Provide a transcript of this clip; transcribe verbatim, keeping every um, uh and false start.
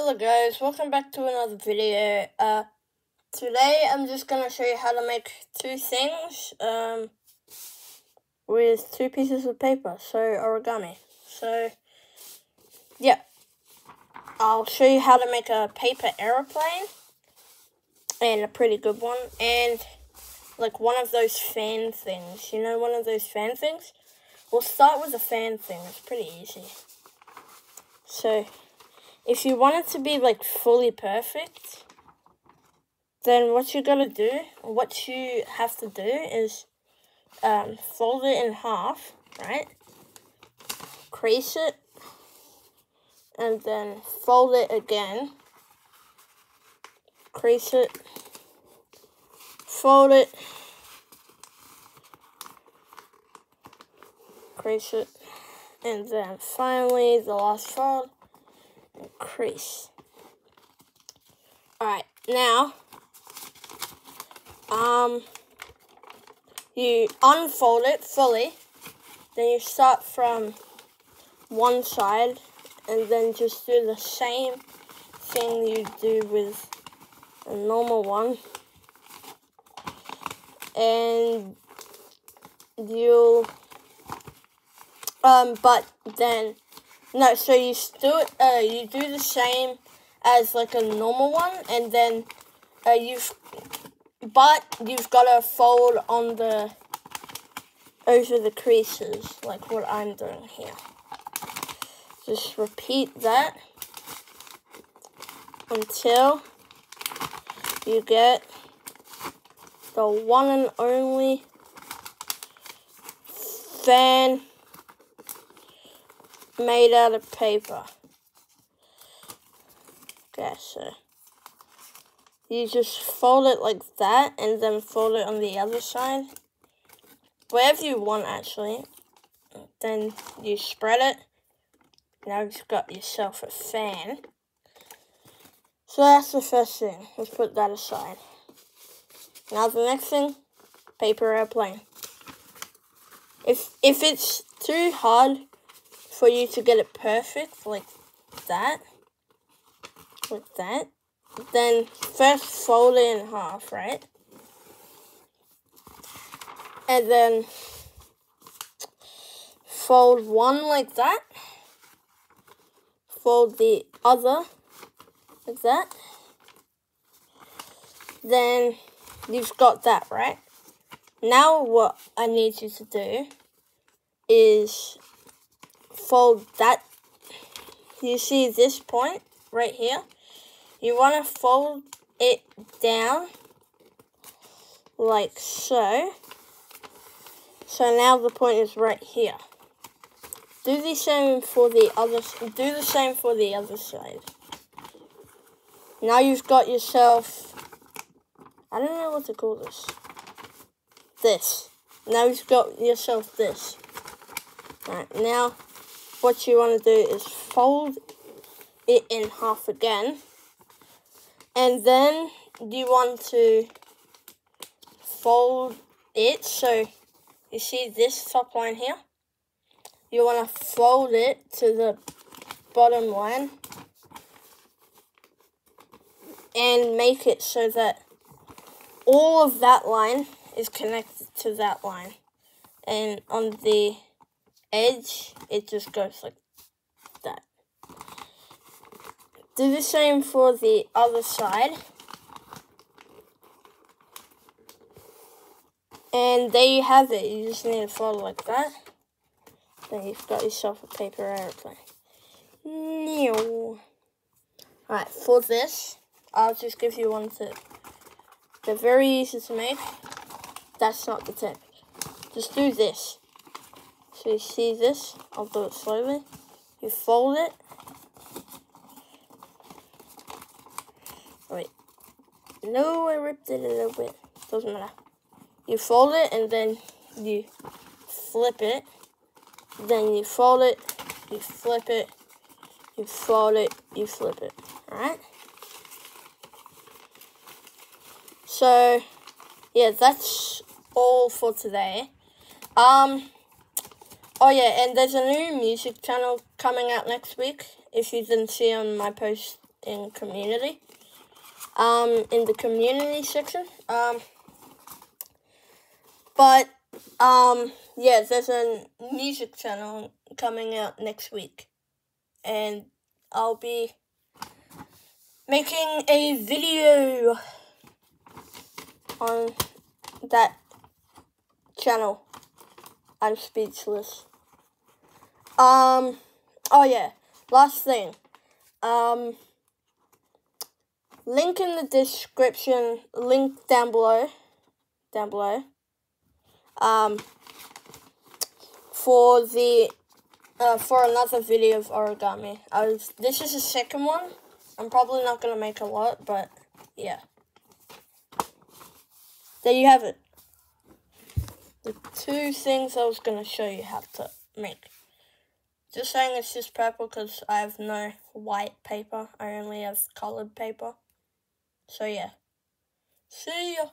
Hello guys, welcome back to another video. Uh, today I'm just going to show you how to make two things um, with two pieces of paper, so origami. So, yeah, I'll show you how to make a paper aeroplane, and a pretty good one, and like one of those fan things, you know, one of those fan things. We'll start with the fan thing, it's pretty easy. So, if you want it to be like fully perfect, then what you gotta do, what you have to do is um, fold it in half, right? Crease it, and then fold it again. Crease it, fold it, crease it, and then finally the last fold. Crease. Alright, now um you unfold it fully, then you start from one side and then just do the same thing you do with a normal one, and you'll um but then No, so you do it. Uh, you do the same as like a normal one, and then uh, you've, but you've got to fold on the over the creases, like what I'm doing here. Just repeat that until you get the one and only fan made out of paper. Okay, so you just fold it like that, and then fold it on the other side, wherever you want actually. Then you spread it. Now you've got yourself a fan. So that's the first thing. Let's put that aside. Now the next thing, paper airplane. If if it's too hard for you to get it perfect, like that, like that, then first fold it in half, right? And then fold one like that, fold the other like that, then you've got that, right? Now what I need you to do is fold that. You see this point right here? You want to fold it down like so. So now the point is right here. Do the same for the other. Do the same for the other side. Now you've got yourself, I don't know what to call this. This. Now you've got yourself this. Alright, now what you want to do is fold it in half again, and then you want to fold it, so you see this top line here? You want to fold it to the bottom line and make it so that all of that line is connected to that line, and on the edge it just goes like that. Do the same for the other side, and there you have it. You just need to fold like that, then you've got yourself a paper airplane. No. Alright, for this I'll just give you one tip. They're very easy to make. That's not the tip. Just do this. So you see this, I'll do it slowly. You fold it. Wait, no, I ripped it a little bit, doesn't matter. You fold it and then you flip it. Then you fold it, you flip it, you fold it, you flip it, alright? So, yeah, that's all for today. Um... Oh yeah, and there's a new music channel coming out next week, if you didn't see on my post in community, um, in the community section. Um, but, um, yeah, there's a music channel coming out next week, and I'll be making a video on that channel. I'm speechless. Um, oh yeah, last thing. Um, link in the description, link down below, down below, um, for the, uh, for another video of origami. I was, this is the second one. I'm probably not going to make a lot, but yeah. There you have it. The two things I was going to show you how to make. Just saying it's just purple because I have no white paper. I only have coloured paper. So yeah. See ya.